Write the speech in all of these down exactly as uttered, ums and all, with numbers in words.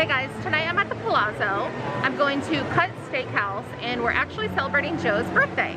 Hey guys, tonight I'm at the Palazzo. I'm going to Cut Steakhouse and we're actually celebrating Joe's birthday.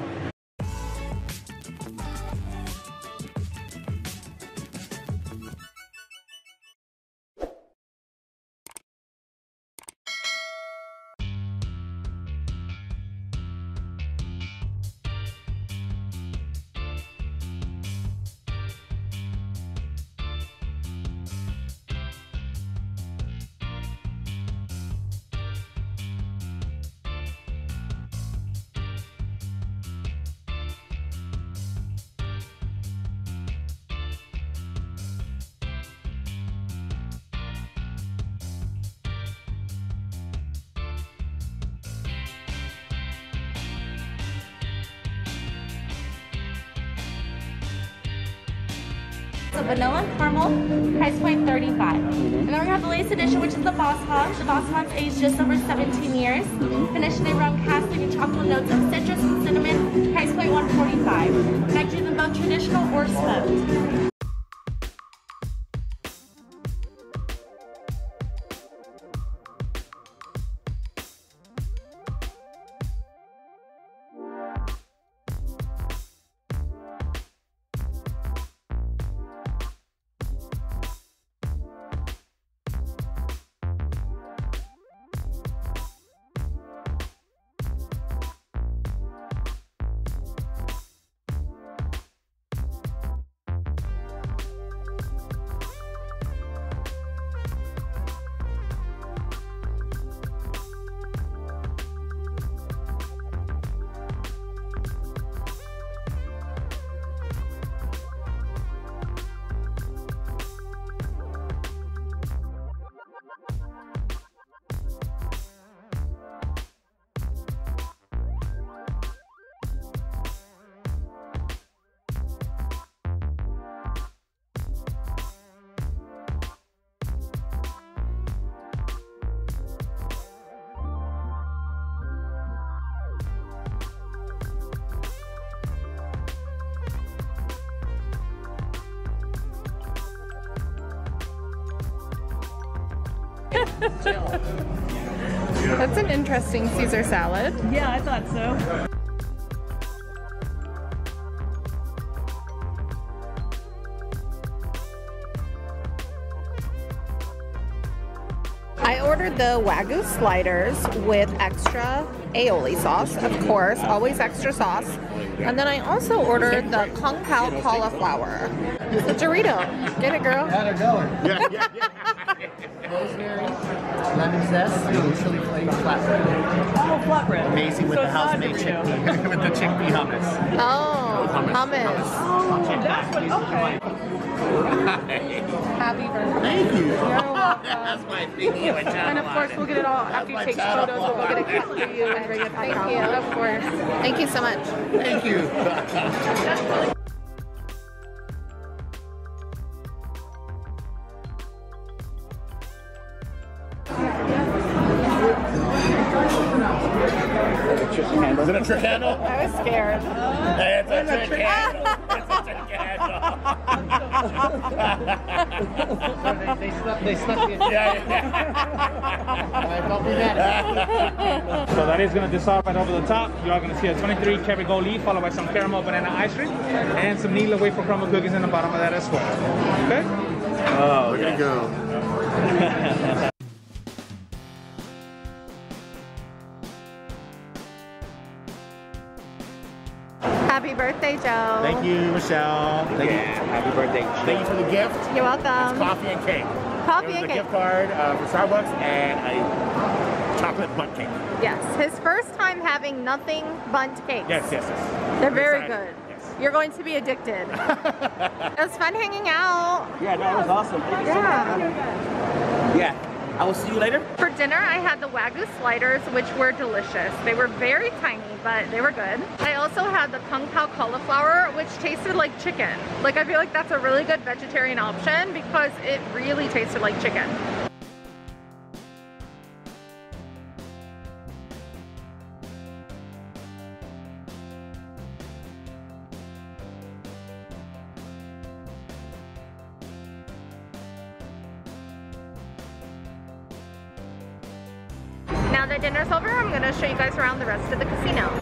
So vanilla and caramel, price point thirty-five. Mm-hmm. And then we have the latest edition, which is the Boss Hog. The Boss Hog's aged just over seventeen years. Mm-hmm. Finished in a rum cask with chocolate notes of citrus and cinnamon. Price point one forty-five. And I do them both traditional or smoked. That's an interesting Caesar salad. Yeah, I thought so. I ordered the Wagyu sliders with extra aioli sauce, of course, always extra sauce. And then I also ordered the Kung Pao cauliflower. It's a Dorito. Get it, girl. At a dollar. Yeah, yeah, yeah. Rosemary, lemon zest, chili flakes, flatbread. Oh, flatbread. Amazing with so the house-made chickpea, with the chickpea hummus. Oh, hummus. hummus. hummus. Oh, that's what, okay. Happy birthday. Thank you. You're welcome. That's my thing. And of course, we'll get it all after that's you take photos, but we'll get a copy of you and bring it back. Thank you, of course. Thank you so much. Thank you. That's really Is it a trick handle? I was scared. Hey, it's a trick, a trick handle. It's a trick handle. they, they snuck, they snuck it. Yeah, yeah. Don't be mad. So that is going to dissolve right over the top. You are going to see a twenty-three karat gold leaf followed by some caramel banana ice cream and some needle wafer crumble cookies in the bottom of that as well. Okay? Oh, look at it go. Happy birthday, Joe. Thank you, Michelle. Thank yeah, you. Happy birthday. Thank you for the gift. You're welcome. It's coffee and cake. Coffee and cake. It was a gift card uh, for Starbucks and a chocolate Bundt cake. Yes, his first time having Nothing Bundt Cakes. Yes, yes, yes. They're very good. Yes. You're going to be addicted. It was fun hanging out. Yeah, that was awesome. Thank you so much. Yeah. I will see you later. For dinner, I had the Wagyu sliders, which were delicious. They were very tiny, but they were good. I also had the Kung Pao cauliflower, which tasted like chicken. Like, I feel like that's a really good vegetarian option because it really tasted like chicken. now that dinner's over, I'm going to show you guys around the rest of the casino.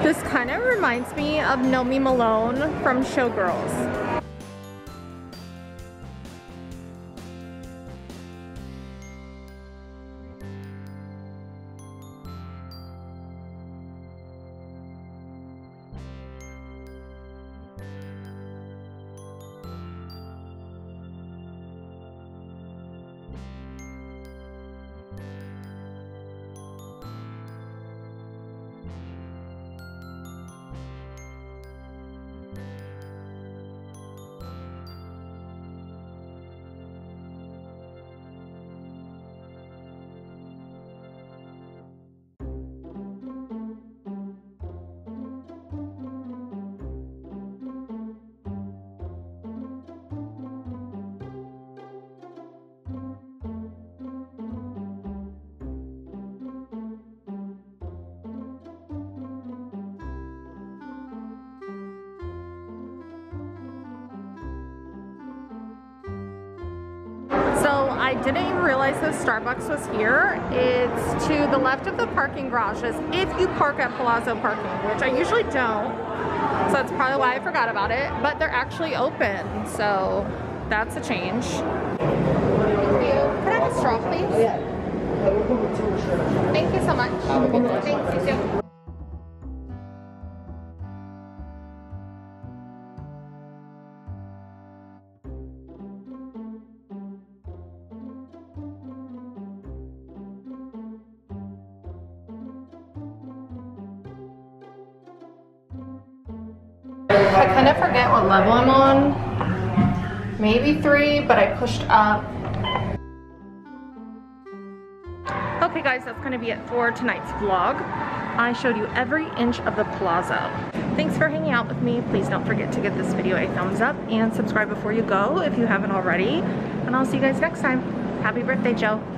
This kind of reminds me of Nomi Malone from Showgirls. So I didn't even realize that Starbucks was here. It's to the left of the parking garages if you park at Palazzo Parking, which I usually don't. So that's probably why I forgot about it. But they're actually open, so that's a change. Thank you. Can I have a straw, please? Yeah. Thank you so much. Thanks, you too. I kind of forget what level I'm on, maybe three, but I pushed up. Okay guys, that's going to be it for tonight's vlog. I showed you every inch of the plaza. Thanks for hanging out with me. Please don't forget to give this video a thumbs up and subscribe before you go if you haven't already. And I'll see you guys next time. Happy birthday, Joe.